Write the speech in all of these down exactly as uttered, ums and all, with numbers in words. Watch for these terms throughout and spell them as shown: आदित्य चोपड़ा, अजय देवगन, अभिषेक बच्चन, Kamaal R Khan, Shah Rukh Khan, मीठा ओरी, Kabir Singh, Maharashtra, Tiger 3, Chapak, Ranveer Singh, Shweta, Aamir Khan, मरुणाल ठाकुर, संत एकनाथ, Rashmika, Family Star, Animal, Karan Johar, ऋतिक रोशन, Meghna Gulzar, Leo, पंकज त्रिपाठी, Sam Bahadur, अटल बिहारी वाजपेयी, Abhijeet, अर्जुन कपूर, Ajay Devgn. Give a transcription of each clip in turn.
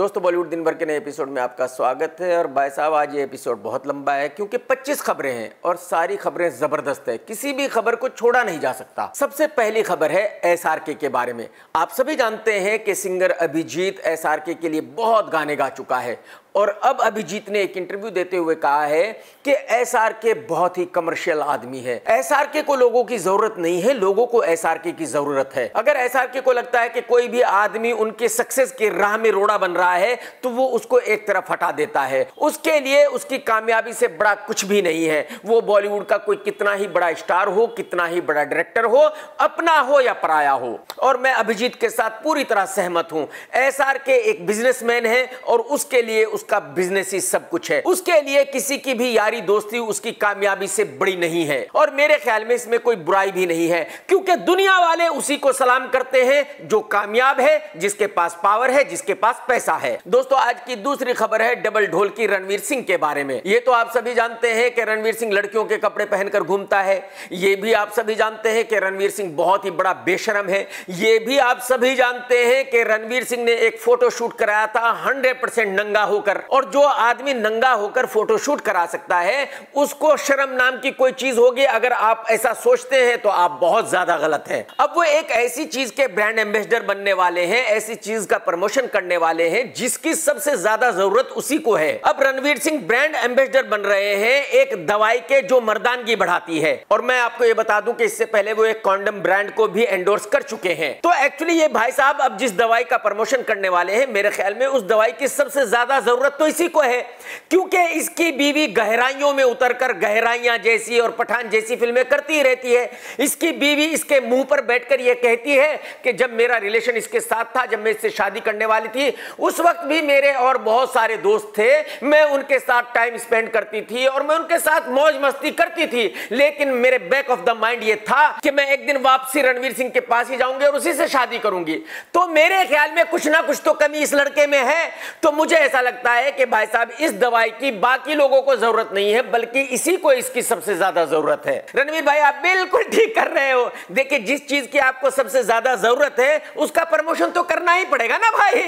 दोस्तों बॉलीवुड दिन भर के नए एपिसोड में आपका स्वागत है। और भाई साहब आज ये एपिसोड बहुत लंबा है क्योंकि पच्चीस खबरें हैं और सारी खबरें जबरदस्त है, किसी भी खबर को छोड़ा नहीं जा सकता। सबसे पहली खबर है एसआरके के बारे में। आप सभी जानते हैं कि सिंगर अभिजीत एसआरके के लिए बहुत गाने गा चुका है और अब अभिजीत ने एक इंटरव्यू देते हुए कहा है कि एसआरके बहुत ही कमर्शियल आदमी है, एसआरके को लोगों की जरूरत नहीं है, लोगों को एसआरके की जरूरत है। अगर एसआरके को लगता है कि कोई भी आदमी उनके सक्सेस के राह में रोड़ा बन रहा है तो वो उसको एक तरफ हटा देता है, उसके लिए उसकी कामयाबी से बड़ा कुछ भी नहीं है। वो बॉलीवुड का कोई कितना ही बड़ा स्टार हो, कितना ही बड़ा डायरेक्टर हो, अपना हो या पराया हो। और मैं अभिजीत के साथ पूरी तरह सहमत हूं। एसआरके एक बिजनेसमैन है और उसके लिए उसका बिजनेस ही सब कुछ है, उसके लिए किसी की भी यारी दोस्ती उसकी कामयाबी से बड़ी नहीं है। और मेरे ख्याल में इसमें कोई बुराई भी नहीं है क्योंकि दुनिया वाले उसी को सलाम करते हैं जो कामयाब है, जिसके पास पावर है, जिसके पास पैसा है। दोस्तों आज की दूसरी खबर है डबल ढोल की रणवीर सिंह के बारे में। ये तो आप सभी जानते हैं कि रणवीर सिंह लड़कियों के कपड़े पहनकर घूमता है, ये भी आप सभी जानते हैं कि रणवीर सिंह बहुत ही बड़ा बेशरम है, ये भी आप सभी जानते हैं कि रणवीर सिंह ने एक फोटो शूट कराया था हंड्रेड परसेंट नंगा होकर। और जो आदमी नंगा होकर फोटोशूट करा सकता है उसको शर्म नाम की कोई चीज होगी, अगर आप ऐसा सोचते हैं तो आप बहुत ज्यादा गलत हैं। अब वो एक ऐसी चीज के ब्रांड एंबेसडर बनने वाले हैं, ऐसी चीज का प्रमोशन करने वाले हैं जिसकी सबसे ज्यादा जरूरत उसी को है। अब रणवीर सिंह ब्रांड एंबेसडर बन रहे हैं एक दवाई के जो मर्दानगी बढ़ाती है। और मैं आपको यह बता दूं कि इससे पहले वो एक कॉन्डम ब्रांड को भी एंडोर्स कर चुके हैं। तो एक्चुअली ये भाई साहब अब जिस दवाई का प्रमोशन करने वाले हैं मेरे ख्याल में उस दवाई की सबसे ज्यादा तो इसी को है क्योंकि इसकी बीवी गहराइयों में उतरकर गहराइयां जैसी और पठान जैसी फिल्में करती रहती है। इसकी बीवी इसके मुंह पर बैठकर यह कहती है कि जब मेरा रिलेशन इसके साथ था, जब मैं इससे शादी करने वाली थी, उस वक्त भी मेरे और बहुत सारे दोस्त थे, मैं उनके साथ टाइम स्पेंड करती थी और मैं उनके साथ मौज मस्ती करती थी, लेकिन मेरे बैक ऑफ द माइंड यह था कि मैं एक दिन वापसी रणवीर सिंह के पास ही जाऊंगी और उसी से शादी करूंगी। तो मेरे ख्याल में कुछ ना कुछ तो कमी इस लड़के में है। तो मुझे ऐसा लगता है कि भाई साहब इस दवाई की बाकी लोगों को जरूरत नहीं है, बल्कि इसी को इसकी सबसे ज्यादा जरूरत है। रणवीर भाई आप बिल्कुल ठीक कर रहे हो। देखिए जिस चीज की आपको सबसे ज्यादा जरूरत है उसका प्रमोशन तो करना ही पड़ेगा ना भाई।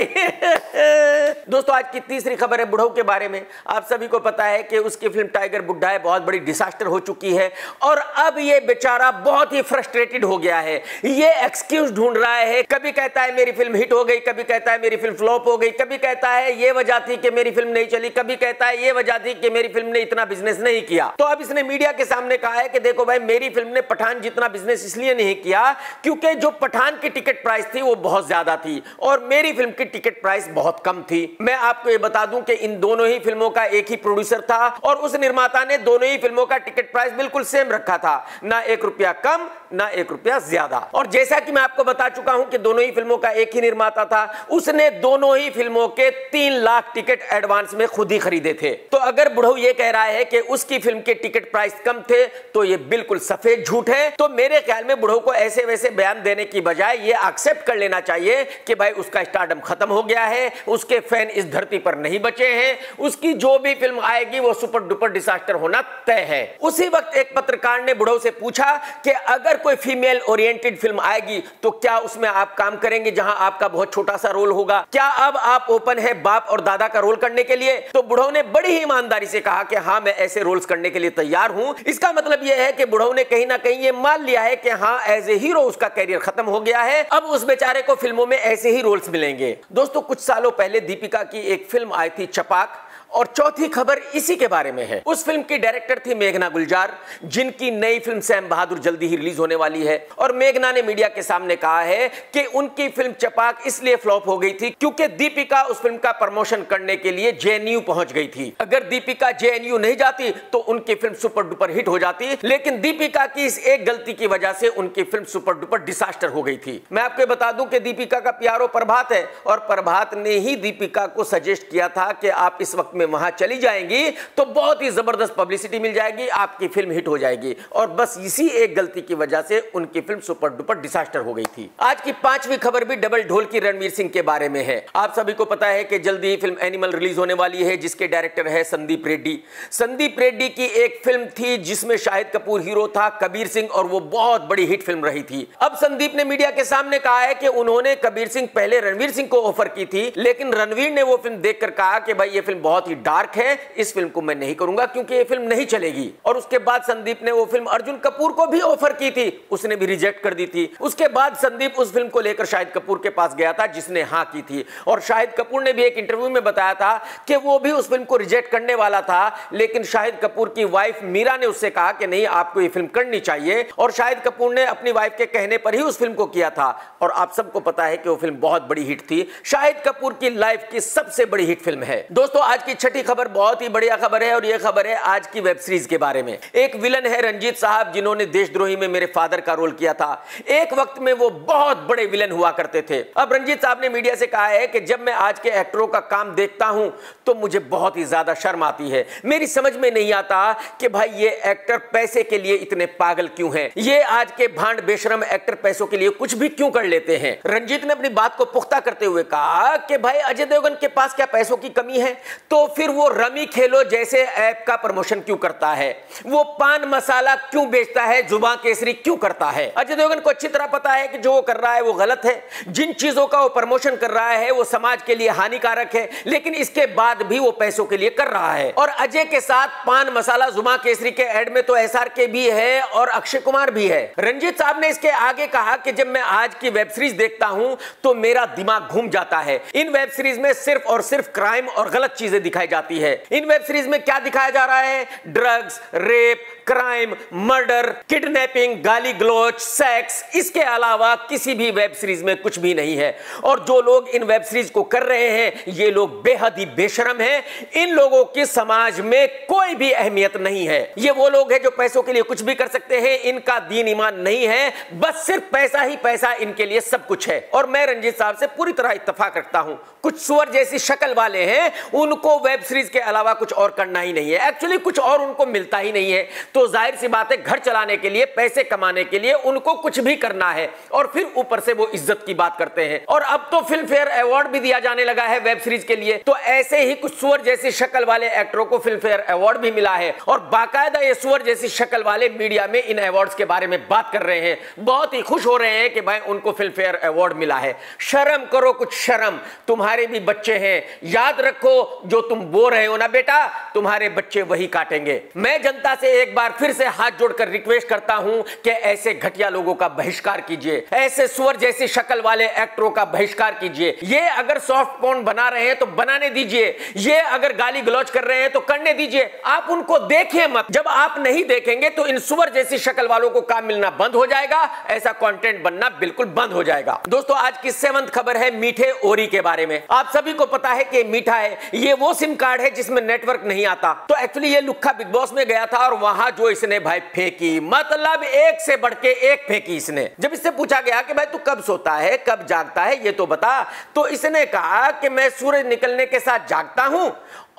दोस्तों आज की तीसरी खबर है बुढ़ऊ के बारे में। आप सभी को पता है कि उसकी फिल्म टाइगर बुढ़ा है बहुत बड़ी डिजास्टर हो चुकी है और अब यह बेचारा बहुत ही फ्रस्ट्रेटेड हो गया है। यह एक्सक्यूज ढूंढ रहा है, कभी कहता है मेरी फिल्म हिट हो गई, कभी कहता है मेरी फिल्म फ्लॉप हो गई, कभी कहता है यह वजह थी कि मेरी फिल्म नहीं चली, कभी कहता है ये वजह थी कि मेरी फिल्म ने इतना बिजनेस नहीं किया। तो अब इसने मीडिया के सामने कहा है कि देखो भाई मेरी फिल्म ने पठान जितना बिजनेस इसलिए नहीं किया क्योंकि जो पठान की टिकट प्राइस थी वो बहुत ज्यादा थी और मेरी फिल्म की टिकट प्राइस बहुत कम थी। मैं आपको ये बता दूं कि इन दोनों ही फिल्मों का एक ही प्रोड्यूसर था और उस निर्माता ने दोनों ही फिल्मों का टिकट प्राइस बिल्कुल सेम रखा था, ना एक रुपया कम ना एक रुपया ज्यादा। और जैसा कि मैं आपको बता चुका हूं कि दोनों ही फिल्मों का एक ही निर्माता था, उसने दोनों ही फिल्मों के तीन लाख टिकट एडवांस में खुद ही खरीदे थे। तो अगर बुढ़ऊ ये कह रहा है कि उसकी फिल्म के टिकट प्राइस कम थे तो ये बिल्कुल सफेद झूठ है। तो मेरे ख्याल में बुढ़ऊ को ऐसे वैसे बयान देने की बजाय ये एक्सेप्ट कर लेना चाहिए कि भाई उसका स्टारडम खत्म हो गया है, उसके फैन इस धरती पर नहीं बचे हैं, उसकी जो भी फिल्म आएगी वो सुपर डुपर डिजास्टर होना तय है। उसी वक्त एक पत्रकार ने बुढ़ऊ से पूछा कि अगर कोई फीमेल ओरिएंटेड फिल्म आएगी तो क्या उसमें आप काम करेंगे जहां आपका बहुत छोटा सा रोल होगा, क्या अब आप ओपन है बाप और दादा का रोल करने के लिए? तो बुढ़ऊ ने बड़ी ही ईमानदारी से कहा कि हाँ मैं ऐसे रोल्स करने के लिए तैयार हूं। इसका मतलब यह है कि बुढ़ऊ ने कहीं ना कहीं ये मान लिया है कि हाँ एज ए हीरो उसका कैरियर खत्म हो गया है, अब उस बेचारे को फिल्मों में ऐसे ही रोल्स मिलेंगे। दोस्तों कुछ सालों पहले दीपिका की एक फिल्म आई थी चपाक। और चौथी खबर इसी के बारे में है। उस फिल्म की डायरेक्टर थी मेघना गुलजार, जिनकी नई फिल्म सैम बहादुर जल्दी ही रिलीज होने वाली है। और मेघना ने मीडिया के सामने कहा है कि उनकी फिल्म चपाक इसलिए फ्लॉप हो गई थी क्योंकि दीपिका उस फिल्म का प्रमोशन करने के लिए जेएनयू पहुंच गई थी। अगर दीपिका जेएनयू नहीं जाती तो उनकी फिल्म सुपर डुपर हिट हो जाती, लेकिन दीपिका की इस एक गलती की वजह से उनकी फिल्म सुपर डुपर डिजास्टर हो गई थी। मैं आपको बता दूं कि दीपिका का प्यारो प्रभात है और प्रभात ने ही दीपिका को सजेस्ट किया था कि आप इस वक्त में वहां चली जाएंगी तो बहुत ही जबरदस्त पब्लिसिटी मिल जाएगी, आपकी फिल्म हिट हो जाएगी। और बस इसी एक गलती की वजह से उनकी फिल्म सुपर डुपर डिजास्टर हो गई थी। आज की पांचवी खबर भी डबल ढोल की रणवीर सिंह के बारे में है। आप सभी को पता है कि जल्दी ही फिल्म एनिमल रिलीज होने वाली है, जिसके डायरेक्टर है संदीप रेड्डी। संदीप रेड्डी की एक फिल्म थी जिसमें शाहिद कपूर हीरो था, कबीर सिंह, और वो बहुत बड़ी हिट फिल्म रही थी। अब संदीप ने मीडिया के सामने कहा है कि उन्होंने कबीर सिंह पहले रणवीर सिंह को ऑफर की थी, लेकिन रणवीर ने वो फिल्म देखकर कहा कि भाई ये फिल्म बहुत ही डार्क है, इस फिल्म को मैं नहीं करूंगा क्योंकि ये फिल्म नहीं चलेगी। और उसके बाद संदीप ने वो फिल्म अर्जुन कपूर को भी ऑफर की थी, उसने भी रिजेक्ट कर दी थी। उसके बाद संदीप उस फिल्म को लेकर शाहिद कपूर के पास गया था जिसने हाँ की थी, और शाहिद कपूर ने भी एक इंटरव्यू में बताया था कि वो भी उस फिल्म को रिजेक्ट करने वाला था, लेकिन शाहिद कपूर की वाइफ मीरा ने उससे कहा कि नहीं, आपको ये फिल्म करनी चाहिए, और शाहिद कपूर ने अपनी वाइफ के कहने पर ही उस फिल्म को किया था। और आप सबको पता है कि वो फिल्म बहुत बड़ी हिट थी, शाहिद कपूर की लाइफ की सबसे बड़ी हिट फिल्म है। दोस्तों, आज की छठी खबर बहुत ही बढ़िया खबर है, और यह खबर है आज की वेब सीरीज के बारे में। एक विलन है रंजीत साहब, जिन्होंने देशद्रोही में मेरे फादर का रोल किया था। एक वक्त में वो बहुत बड़े विलन हुआ करते थे। अब रंजीत साहब ने मीडिया से कहा है कि जब मैं आज के एक्टरों का काम देखता हूं तो मुझे बहुत ही ज्यादा शर्म आती है। मेरी समझ में नहीं आता कि भाई ये एक्टर पैसे के लिए इतने पागल क्यों हैं, ये आज के भांड बेशरम एक्टर पैसों के लिए कुछ भी क्यों कर लेते हैं। रंजीत ने अपनी बात को पुख्ता करते हुए कहा कि भाई अजय देवगन के पास क्या पैसों की कमी है, तो फिर वो रमी खेलो जैसे ऐप का प्रमोशन क्यों करता है, वो पान मसाला क्यों बेचता है, जुबान केसरी क्यों करता है। अजय देवगन को अच्छी तरह पता है कि जो वो कर रहा है वो गलत है, जिन चीजों का वो प्रमोशन कर रहा है वो समाज के लिए हानिकारक है, लेकिन इसके बाद भी वो पैसों के लिए कर रहा है। और अजय के साथ पान मसाला जुबान केसरी के एड में तो एस आर के भी है और अक्षय कुमार भी है। रंजीत साहब ने इसके आगे कहा कि जब मैं आज की वेब सीरीज देखता हूं तो मेरा दिमाग घूम जाता है। इन वेब सीरीज में सिर्फ और सिर्फ क्राइम और गलत चीजें दिखाई जाती है। इन वेब सीरीज में क्या दिखाया जा रहा है? Drugs, rape, crime, murder, kidnapping, गाली गलौच, सेक्स, इसके अलावा किसी भी वेब सीरीज में कुछ भी नहीं है। और जो लोग इन वेब सीरीज को कर रहे हैं ये लोग बेहद ही बेशरम हैं। इन लोगों की समाज में कोई भी अहमियत नहीं है। ये वो लोग हैं जो पैसों के लिए कुछ भी कर सकते हैं, इनका दीन ईमान नहीं है, बस सिर्फ पैसा ही पैसा इनके लिए सब कुछ है। और मैं रंजीत साहब से पूरी तरह इत्तेफाक रखता हूं। कुछ सुअर जैसी शक्ल वाले हैं, उनको वेब सीरीज के अलावा कुछ और करना ही नहीं है, एक्चुअली कुछ और उनको मिलता ही नहीं है, तो जाहिर सी बात है घर चलाने के लिए, पैसे कमाने के लिए उनको कुछ भी करना है, और फिर ऊपर से वो इज्जत की बात करते हैं। और अब तो फिल्म फेयर अवार्ड भी दिया जाने लगा है वेब सीरीज के लिए, तो ऐसे ही कुछ सुअर जैसी शक्ल वाले एक्टरों को फिल्म फेयर अवार्ड भी मिला है, और बाकायदा ये सुअर जैसी शक्ल वाले मीडिया में इन अवार्ड्स के बारे में बात कर रहे हैं, बहुत ही खुश हो रहे हैं कि भाई उनको फिल्म फेयर अवार्ड मिला है। शर्म करो, कुछ शर्म, तुम्हारे भी बच्चे हैं, याद रखो जो तुम बो रहे हो ना बेटा, तुम्हारे बच्चे वही काटेंगे। मैं जनता से एक बार फिर से हाथ जोड़कर रिक्वेस्ट करता हूं कि ऐसे घटिया लोगों का बहिष्कार कीजिए, ऐसे सुअर जैसी शक्ल वाले एक्टरों का बहिष्कार कीजिए। ये अगर सॉफ्ट पॉर्न बना रहे हैं तो बनाने दीजिए, ये अगर गाली गलौज कर रहे हैं तो करने दीजिए, आप उनको देखिए मत। जब आप नहीं देखेंगे तो इन सुअर जैसी शक्ल वालों को काम मिलना बंद हो जाएगा, ऐसा कंटेंट बनना बिल्कुल बंद हो जाएगा। दोस्तों, आज की सेवंथ खबर है मीठे ओरी के बारे में। आप सभी को पता है कि मीठा है, ये वो सिम कार्ड है जिसमें नेटवर्क नहीं आता। तो एक्चुअली ये लुक्खा बिग बॉस में गया था और वहां जो इसने भाई फेंकी, मतलब एक से बढ़के एक फेंकी इसने। जब इससे पूछा गया कि भाई तू कब सोता है, कब जागता है, ये तो बता, तो इसने कहा कि मैं सूरज निकलने के साथ जागता हूं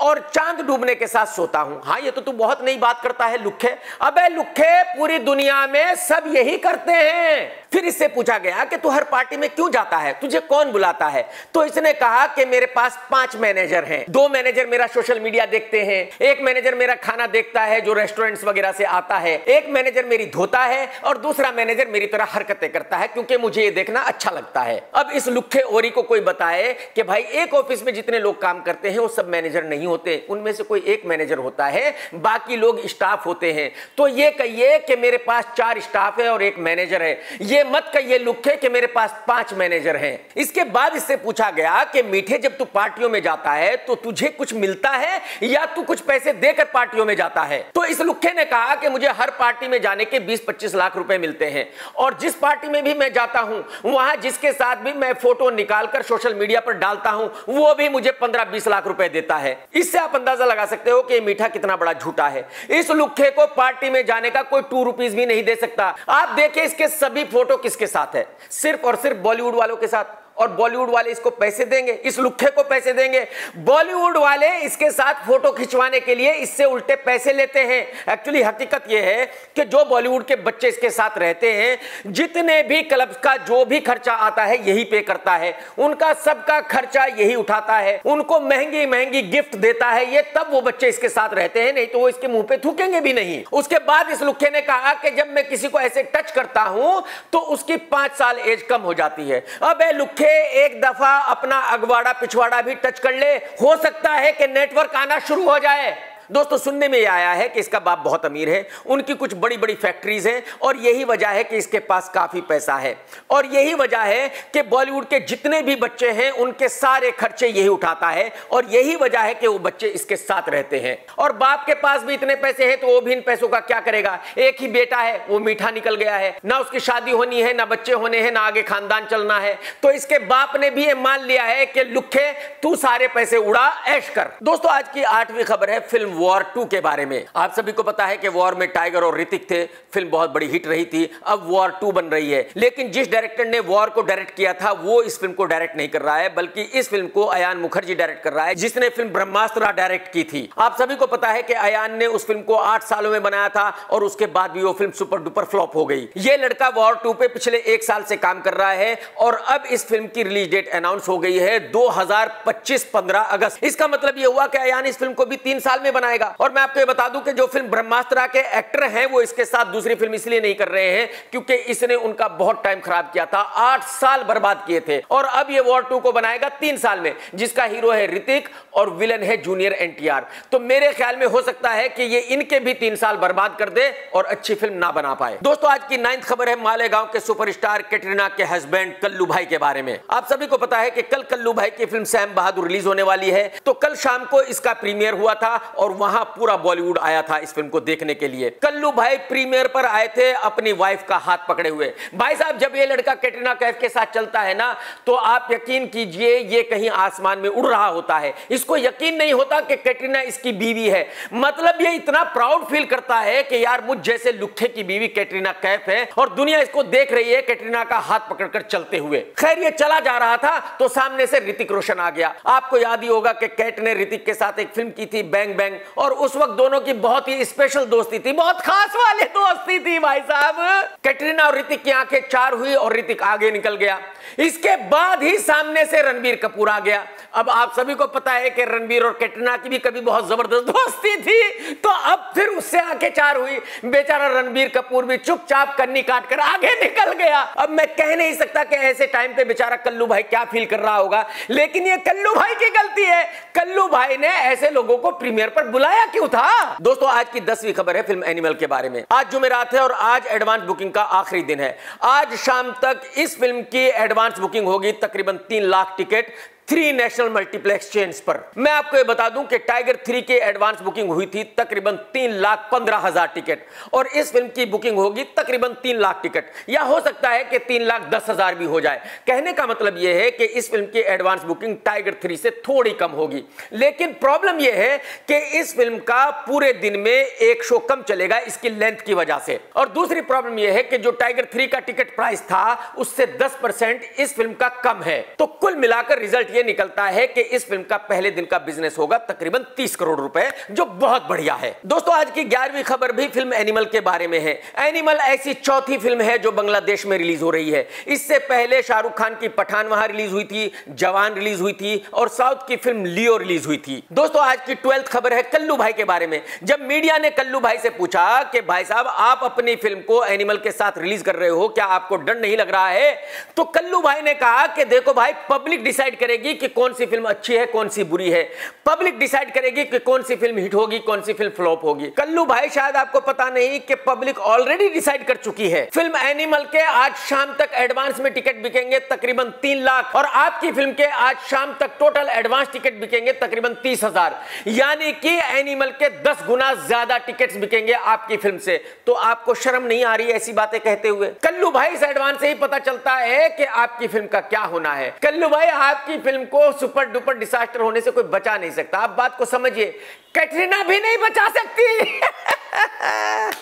और चांद डूबने के साथ सोता हूं। हाँ, ये तो तू बहुत नई बात करता है लुखे। अबे लुखे, पूरी दुनिया में सब यही करते हैं। फिर इससे पूछा गया कि तू हर पार्टी में क्यों जाता है, तुझे कौन बुलाता है, तो इसने कहा कि मेरे पास पांच मैनेजर हैं, दो मैनेजर मेरा सोशल मीडिया देखते हैं, एक मैनेजर मेरा खाना देखता है जो रेस्टोरेंट्स वगैरह से आता है, एक मैनेजर मेरी धोता है, और दूसरा मैनेजर मेरी तरह हरकतें करता है क्योंकि मुझे ये देखना अच्छा लगता है। अब इस लुखे ओरी को कोई बताए कि भाई एक ऑफिस में जितने लोग काम करते हैं वो सब मैनेजर नहीं होते, उनमें से कोई एक मैनेजर होता है, बाकी लोग स्टाफ होते हैं। तो ये कहिए कि मेरे पास चार स्टाफ है और एक मैनेजर है, ये मत कहिए लुखे कि मेरे पास पांच मैनेजर हैं। इसके बाद इससे पूछा गया कि मीठे, जब तू पार्टियों में जाता है तो तुझे कुछ मिलता है या तू कुछ पैसे देकर पार्टियों में जाता है, तो इस लुखे ने कहा कि मुझे हर पार्टी में जाने के बीस पच्चीस लाख रुपए मिलते हैं, और जिस पार्टी में भी मैं जाता हूँ वहां जिसके साथ भी मैं फोटो निकालकर सोशल मीडिया पर डालता हूँ वो भी मुझे पंद्रह बीस लाख रुपए देता है। इससे आप अंदाजा लगा सकते हो कि मीठा कितना बड़ा झूठा है। इस लुखे को पार्टी में जाने का कोई टू रुपीस भी नहीं दे सकता। आप देखिए इसके सभी फोटो किसके साथ है, सिर्फ और सिर्फ बॉलीवुड वालों के साथ। और बॉलीवुड वाले इसको पैसे देंगे, इस लुखे को पैसे देंगे। बॉलीवुड वाले इसके साथ फोटो खिंचवाने के लिए इससे उल्टे पैसे लेते हैं। एक्चुअली हकीकत यह है कि जो बॉलीवुड के बच्चे इसके साथ रहते हैं, जितने भी क्लब का जो भी खर्चा आता है यही पे करता है, उनका सबका खर्चा यही उठाता है, उनको महंगी महंगी गिफ्ट देता है। ये तब वो बच्चे इसके साथ रहते हैं, नहीं तो वो इसके मुंह पे थूकेंगे भी नहीं। उसके बाद इस लुखे ने कहा कि जब मैं किसी को ऐसे टच करता हूं तो उसकी पांच साल एज कम हो जाती है। अब ये लुखे एक दफा अपना अगवाड़ा पिछवाड़ा भी टच कर ले, हो सकता है कि नेटवर्क आना शुरू हो जाए। दोस्तों, सुनने में आया है कि इसका बाप बहुत अमीर है, उनकी कुछ बड़ी बड़ी फैक्ट्रीज हैं और यही वजह है कि इसके पास काफी पैसा है और यही वजह है कि बॉलीवुड के जितने भी बच्चे हैं उनके सारे खर्चे यही उठाता है और यही वजह है कि वो बच्चे इसके साथ रहते हैं। और बाप के पास भी इतने पैसे हैं तो वो भी इन पैसों का क्या करेगा। एक ही बेटा है, वो मीठा निकल गया है, ना उसकी शादी होनी है, ना बच्चे होने हैं, ना आगे खानदान चलना है। तो इसके बाप ने भी ये मान लिया है कि लुखे तू सारे पैसे उड़ा, ऐश कर। दोस्तों, आज की आठवीं खबर है फिल्म वॉर टू के बारे में। आप सभी को पता है कि वॉर में टाइगर और ऋतिक थे, फिल्म बहुत बड़ी हिट रही थी। अब वॉर टू बन रही है, लेकिन जिस डायरेक्टर ने वॉर को डायरेक्ट किया था वो इस फिल्म को डायरेक्ट नहीं कर रहा है, बल्कि इस फिल्म को अयान मुखर्जी डायरेक्ट कर रहा है, जिसने फिल्म ब्रह्मास्त्र डायरेक्ट की थी। आप सभी को पता है कि अयान ने उस फिल्म को आठ सालों में बनाया था और उसके बाद भी वो फिल्म सुपर डुपर फ्लॉप हो गई। ये लड़का वॉर टू पे पिछले एक साल से काम कर रहा है और अब इस फिल्म की रिलीज डेट अनाउंस हो गई है दो हजार पच्चीस, पंद्रह अगस्त। इसका मतलब यह हुआ कि अयान इस फिल्म को भी तीन साल में बनाएगा। और मैं आपको ये बता दूं कि जो फिल्म ब्रह्मास्त्र के एक्टर हैं वो इसके साथ दूसरी फिल्म इसलिए नहीं कर रहे हैं क्योंकि इसने उनका बहुत टाइम खराब किया था, आठ साल बर्बाद किए थे। और अब ये वॉर टू को बनाएगा तीन साल में, जिसका हीरो है ऋतिक और विलन है जूनियर एनटीआर। तो मेरे ख्याल में हो सकता है कि ये इनके भी तीन साल बर्बाद कर दे और अच्छी फिल्म ना बना पाए। दोस्तों, आज की नाइन्थ खबर है मालेगांव के सुपरस्टार कैटरीना के हस्बैंड कल्लू भाई के बारे में। आप सभी को पता है कि कल कल्लू भाई की फिल्म सैम बहादुर रिलीज होने वाली है, तो कल शाम को इसका प्रीमियर हुआ था और वहां पूरा बॉलीवुड आया था इस फिल्म को देखने के लिए। कल्लू भाई प्रीमियर पर आए थे अपनी वाइफ का हाथ पकड़े हुए। भाई साहब, जब ये लड़का कैटरीना कैफ के साथ चलता है ना, तो आप यकीन कीजिए ये कहीं आसमान में उड़ रहा होता है। इसको यकीन नहीं होता कि कैटरीना इसकी बीवी है। मतलब ये इतना प्राउड फील करता है कि यार मुझ जैसे लुखे की बीवी कैटरीना कैफ है और दुनिया इसको देख रही है कैटरीना का हाथ पकड़कर चलते हुए। खैर, ये चला जा रहा था तो सामने से ऋतिक रोशन आ गया। आपको याद ही होगा कि कैट ने ऋतिक के साथ एक फिल्म की थी बैंग बैंग और उस वक्त दोनों की बहुत ही स्पेशल दोस्ती थी, बहुत खास वाले दोस्ती थी। भाई साहब, कैटरीना और ऋतिक की आंखें चार हुई और ऋतिक आगे निकल गया। इसके बाद ही सामने से रणबीर कपूर आ गया। अब आप सभी को पता है कि रणबीर और कैटरीना की भी कभी बहुत जबरदस्त दोस्ती थी, तो अब फिर उससे आंखें चार हुई, बेचारा रणबीर कपूर भी चुपचाप कन्नी काट कर आगे निकल गया। अब मैं कह नहीं सकता कि ऐसे टाइम पे बेचारा कल्लू भाई क्या फील कर रहा होगा, लेकिन ये कल्लू भाई की गलती है। कल्लू भाई ने ऐसे लोगों को प्रीमियर पर बुलाया क्यों था। दोस्तों, आज की दसवीं खबर है फिल्म एनिमल के बारे में। आज जुमेरात है और आज एडवांस बुकिंग का आखिरी दिन है। आज शाम तक इस फिल्म की एडवांस बुकिंग होगी तकरीबन तीन lakh ticket three national multiplex chains पर। मैं आपको ये बता दूं कि टाइगर थ्री के एडवांस बुकिंग हुई थी तकरीबन तीन लाख पंद्रह हजार टिकट और इस फिल्म की बुकिंग होगी तकरीबन तीन लाख टिकट या हो सकता है कि तीन लाख दस हजार भी हो जाए। कहने का मतलब यह है कि इस फिल्म की एडवांस बुकिंग टाइगर थ्री से थोड़ी कम होगी, लेकिन प्रॉब्लम यह है कि इस फिल्म का पूरे दिन में एक शो कम चलेगा इसकी लेंथ की वजह से। और दूसरी प्रॉब्लम यह है कि जो टाइगर थ्री का टिकट प्राइस था उससे दस परसेंट इस फिल्म का कम है। तो कुल मिलाकर रिजल्ट ये निकलता है कि इस फिल्म का पहले दिन का बिजनेस होगा तकरीबन तीस करोड़ रुपए, जो बहुत बढ़िया है। दोस्तों, आज की ग्यारहवीं खबर भी फिल्म एनिमल के बारे में है। एनिमल ऐसी चौथी फिल्म है जो बांग्लादेश में रिलीज हो रही है। इससे पहले शाहरुख खान की पठान वहां रिलीज हुई थी, जवान रिलीज हुई थी और साउथ की फिल्म लियो रिलीज हुई थी। दोस्तों, आज की ट्वेल्थ खबर है कल्लू भाई के बारे में। जब मीडिया ने कल्लू भाई से पूछा कि भाई साहब आप अपनी फिल्म को एनिमल के साथ रिलीज कर रहे हो, क्या आपको डर नहीं लग रहा है, तो कल्लू भाई ने कहा कि देखो भाई, पब्लिक डिसाइड करेगी कि कौन सी फिल्म अच्छी है, कौन सी बुरी है। पब्लिक डिसाइड करेगी कि कौन सी फिल्म हिट होगी, कौन सी फिल्म फ्लॉप होगी। कल्लू भाई, शायद आपको पता नहीं कि पब्लिक ऑलरेडी डिसाइड कर चुकी है। फिल्म एनिमल के आज शाम तक एडवांस में टिकट बिकेंगे तकरीबन तीन लाख और आपकी फिल्म के आज शाम तक टोटल एडवांस टिकट बिकेंगे तकरीबन तीस हजार, यानी कि एनिमल के दस गुना ज्यादा टिकट बिकेंगे आपकी फिल्म से। तो आपको शर्म नहीं आ रही ऐसी बातें कहते हुए? कल्लू भाई, इस एडवांस से ही पता चलता है कि आपकी फिल्म का क्या होना है। कल्लू भाई, आपकी फिल्म को सुपर डुपर डिजास्टर होने से कोई बचा नहीं सकता। आप बात को समझिए, कैटरीना भी नहीं बचा सकती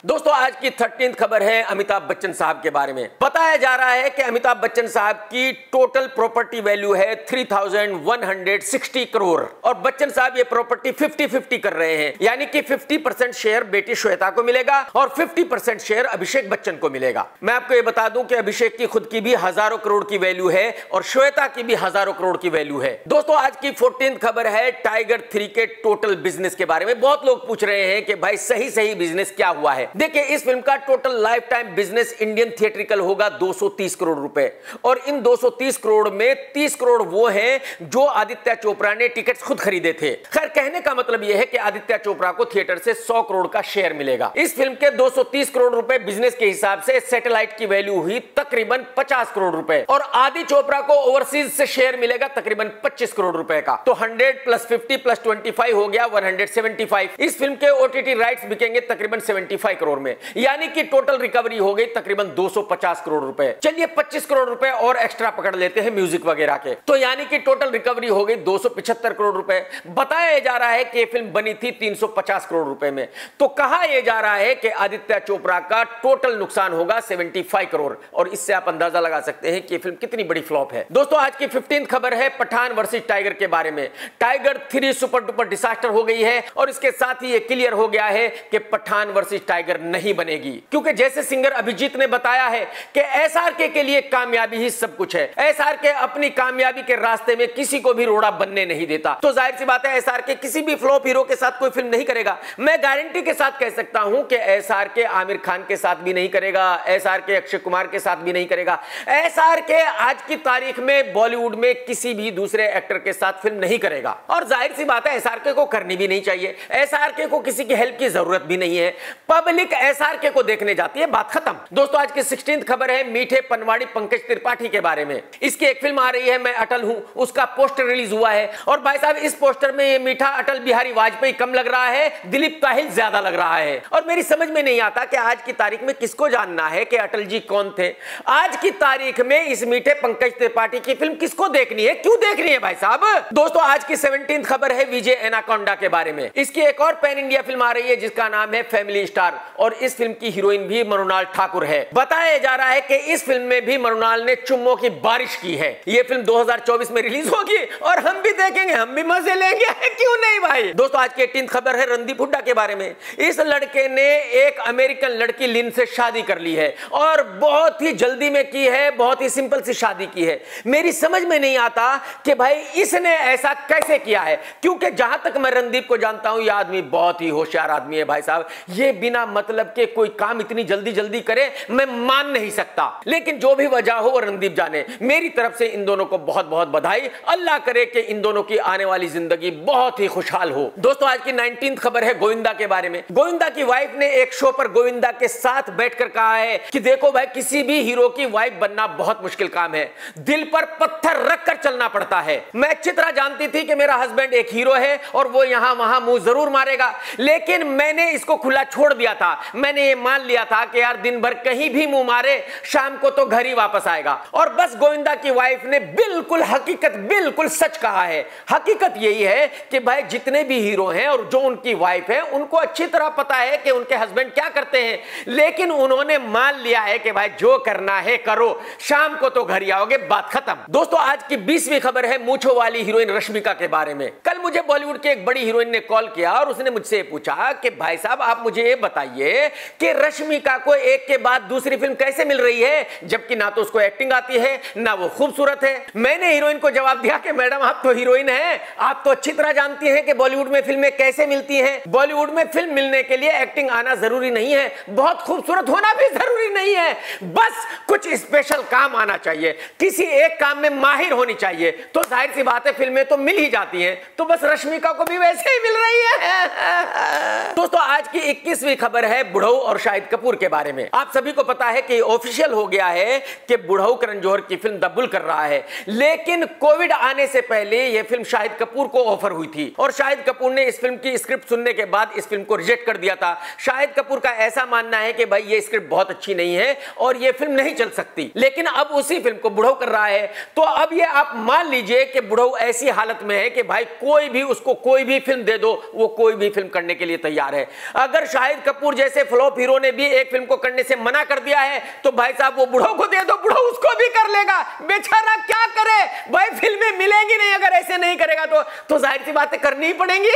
दोस्तों आज की थर्टीन्थ खबर है अमिताभ बच्चन साहब के बारे में। बताया जा रहा है कि अमिताभ बच्चन साहब की टोटल प्रॉपर्टी वैल्यू है three thousand one hundred sixty crore और बच्चन साहब ये प्रॉपर्टी फिफ्टी फिफ्टी कर रहे हैं, यानी कि फिफ्टी परसेंट शेयर बेटी श्वेता को मिलेगा और fifty percent share अभिषेक बच्चन को मिलेगा। मैं आपको ये बता दूं कि अभिषेक की खुद की भी हजारों करोड़ की वैल्यू है और श्वेता की भी हजारों करोड़ की वैल्यू है। दोस्तों आज की फोर्टीन्थ खबर है टाइगर थ्री के टोटल बिजनेस के बारे में। बहुत लोग पूछ रहे हैं कि भाई सही सही बिजनेस क्या हुआ है। देखिए इस फिल्म का total life time business Indian theatrical होगा दो सौ तीस करोड़ रुपए और इन दो सौ तीस करोड़ में तीस करोड़ वो हैं जो आदित्य चोपड़ा ने टिकट्स खुद खरीदे थे। खैर कहने का मतलब ये है कि आदित्य चोपड़ा को थिएटर से सौ करोड़ का शेयर मिलेगा। इस फिल्म के दो सौ तीस करोड़ रुपए बिजनेस के हिसाब से सैटेलाइट की वैल्यू हुई तकरीबन पचास करोड़ रुपए और आदि चोपड़ा को ओवरसीज से शेयर मिलेगा तकरीबन पच्चीस करोड़ रुपए का। तो hundred plus fifty plus twenty five हो गया वन हंड्रेड सेवेंटी फाइव। इस फिल्म के ओटीटी राइट्स बिकेंगे तकरीबन पचहत्तर करोड़ में, यानी कि टोटल रिकवरी हो गई तकरीबन दो सौ पचास करोड़ रुपए। चलिए पच्चीस करोड़ रुपए और एक्स्ट्रा पकड़ लेते हैं म्यूजिक वगैरह के, तो यानी कि टोटल रिकवरी हो गई दो सौ पचहत्तर करोड़ रुपए। बताया जा रहा है कि ये फिल्म बनी थी तीन सौ पचास करोड़ रुपए में, तो कहा यह जा रहा है कि आदित्य चोपड़ा का टोटल नुकसान होगा पचहत्तर करोड़ और इससे आप अंदाजा लगा सकते हैं कि ये फिल्म कितनी बड़ी फ्लॉप है। दोस्तों आज की फिफ्टीन्थ खबर है पठान वर्सेस टाइगर के बारे में। Tiger three super duper disaster हो गई है और इसके साथ ही यह क्लियर हो गया है कि पठान वर्सेस टाइगर नहीं बनेगी, क्योंकि जैसे सिंगर अभिजीत ने बताया है कि एसआरके के लिए कामयाबी ही सब कुछ है। एसआरके अपनी कामयाबी के रास्ते में किसी को भी रोड़ा बनने नहीं देता, तो जाहिर सी बात है एसआरके किसी भी फ्लॉप हीरो के साथ कोई फिल्म नहीं करेगा। मैं गारंटी के साथ कह सकता हूं कि एसआरके आमिर खान के साथ भी नहीं करेगा, एसआरके अक्षय कुमार के साथ भी नहीं करेगा। एसआरके आज की तारीख में बॉलीवुड में किसी भी दूसरे एक्टर के साथ फिल्म नहीं करेगा और जाहिर सी बात है एसआरके को करनी भी नहीं चाहिए। एसआरके को किसी की हेल्प की जरूरत भी नहीं है, पब्लिक एसआरके को देखने जाती है, बात खत्म। दोस्तों आज की सिक्सटीन्थ खबर है मीठे पनवाड़ी पंकज त्रिपाठी के बारे में। इसकी एक फिल्म आ रही है मैं अटल हूं, उसका पोस्टर रिलीज हुआ है और भाई साहब इस पोस्टर में ये मीठा अटल बिहारी वाजपेयी कम लग रहा है, दिलीप काहिल ज्यादा लग रहा है और मेरी समझ में नहीं आता कि आज की तारीख में किसको जानना है कि अटल जी कौन थे। आज की तारीख में इस मीठे पंकज त्रिपाठी की फिल्म किसको देखनी है, क्यों देखनी है भाई साहब। दोस्तों आज की सेवनटीन्थ खबर है विजय एनाकोंडा के बारे में। इसकी एक और पैन इंडिया फिल्म आ रही है जिसका नाम है फैमिली स्टार और इस फिल्म की हीरोइन भी मरुणाल ठाकुर है। बताया जा रहा है कि इस फिल्म में भी मरुणाल ने चुम्बों की बारिश की है। ये फिल्म दो हज़ार चौबीस में रिलीज होगी और हम भी देखेंगे, हम भी मजे लेंगे, क्यों नहीं भाई। दोस्तों आज की अठारहवीं खबर है रणदीप हुड्डा के बारे में। इस लड़के ने एक अमेरिकन लड़की लिन से शादी कर ली है और बहुत ही जल्दी में की है, बहुत ही सिंपल सी शादी की है। मेरी समझ में नहीं आता कि भाई इसने ऐसा कैसे किया है, क्योंकि जहां तक मैं रणदीप को जानता हूं यह आदमी बहुत ही होशियार आदमी है। भाई साहब ये बिना मतलब के कोई काम इतनी जल्दी जल्दी करे मैं मान नहीं सकता, लेकिन जो भी वजह हो रणदीप जाने। मेरी तरफ से इन दोनों को बहुत बहुत बधाई, अल्लाह करे कि इन दोनों की आने वाली जिंदगी बहुत ही खुशहाल हो। दोस्तों आज की नाइनटीन्थ खबर है गोविंदा के बारे में। गोविंदा की वाइफ ने एक शो पर गोविंदा के साथ बैठकर कहा है कि देखो भाई किसी भी हीरो की वाइफ बनना बहुत मुश्किल काम है, दिल पर पत्थर रखकर चलना पड़ता है। मैं चित्रा जानती थी कि मेरा हस्बैंड एक हीरो है और वो यहां वहां मुंह जरूर मारेगा, लेकिन मैंने इसको खुला छोड़ दिया था। मैंने ये मान लिया था कि यार दिन भर कहीं भी मुंह मारे शाम को तो घर ही वापस आएगा और बस गोविंदा की वाइफ ने बिल्कुल हकीकत बिल्कुल सच कहा है। हकीकत यही है कि भाई जितने भी हीरो हैं और जो उनकी वाइफ है उनको अच्छी तरह पता है कि उनके हस्बैंड क्या करते हैं, लेकिन उन्होंने मान लिया है कि भाई जो करना है करो, शाम को तो घर ही आओगे, बात खत्म। दोस्तों आज की बीसवीं खबर है मूंछों वाली हीरोइन रश्मिका के बारे में। कल मुझे बॉलीवुड की एक बड़ी हीरोइन ने कॉल किया और उसने मुझसे पूछा कि भाई साहब आप मुझे ये बताइए कि रश्मिका को एक के बाद दूसरी फिल्म कैसे मिल रही है, जबकि ना तो उसको एक्टिंग आती है ना वो खूबसूरत है। मैंने हीरोइन को जवाब दिया कि मैडम आप तो हीरोइन हैं, आप तो अच्छी तरह जानती हैं कि बॉलीवुड में फिल्में कैसे मिलती हैं। बॉलीवुड में फिल्म मिलने के लिए एक्टिंग आना जरूरी नहीं है, बहुत खूबसूरत होना भी जरूरी नहीं है, बस कुछ स्पेशल काम आना चाहिए, किसी एक काम में माहिर होनी चाहिए, तो जाहिर सी बात है फिल्में तो मिल ही जाती है। तो बस रश्मिका को भी वैसे ही मिल रही है। दोस्तों आज की इक्कीसवीं खबर है बुढ़ऊ और शाहिद कपूर के बारे में। आप सभी को पता है कि ऑफिशियल हो गया है कि बुढ़ऊ करण जौहर की फिल्म डबल कर रहा है, लेकिन कोविड आने से पहले यह फिल्म शाहिद कपूर को ऑफर हुई थी और शाहिद कपूर ने इस फिल्म की स्क्रिप्ट सुनने के बाद इस फिल्म को रिजेक्ट कर दिया था। शाहिद कपूर का ऐसा मानना है कि भाई यह स्क्रिप्ट बहुत अच्छी नहीं है और यह फिल्म नहीं चल सकती, लेकिन अब उसी फिल्म को बुढ़ऊ कर रहा है। तो अब यह आप मान लीजिए कि बुढ़ऊ ऐसी हालत में है कि भाई कोई भी उसको कोई भी फिल्म दे दो वो कोई भी फिल्म करने के लिए तैयार है। अगर शाहिद कपूर जैसे फ्लॉप हीरो ने भी एक फिल्म को करने से मना कर दिया है तो भाई साहब वो बुढ़ो को दे दो, बुढ़ो उसको भी कर लेगा, बेचारा क्या करे भाई, फिल्में मिलेंगी नहीं अगर ऐसे नहीं करेगा तो तो जाहिर सी बातें करनी ही पड़ेंगी।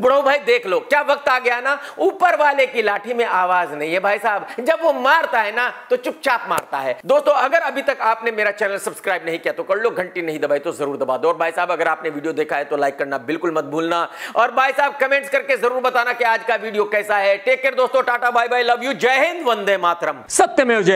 बुढ़ो भाई देख लो क्या वक्त आ गया ना, ऊपर वाले की लाठी में आवाज नहीं है भाई साहब, जब वो मारता है ना तो चुपचाप मारता है। दोस्तों अगर अभी तक आपने मेरा चैनल सब्सक्राइब नहीं किया तो कर लो, घंटी नहीं दबाई तो जरूर दबा दो, और भाई साहब अगर आपने वीडियो देखा है तो लाइक करना बिल्कुल मत भूलना, और भाई साहब कमेंट्स करके जरूर बताना कि आज का वीडियो कैसा है। टेक केयर दोस्तों, tata bye bye, love you, जय हिंद, वंदे मातरम, सत्यमेव जयते।